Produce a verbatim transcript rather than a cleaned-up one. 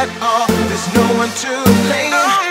at all. There's no one to blame.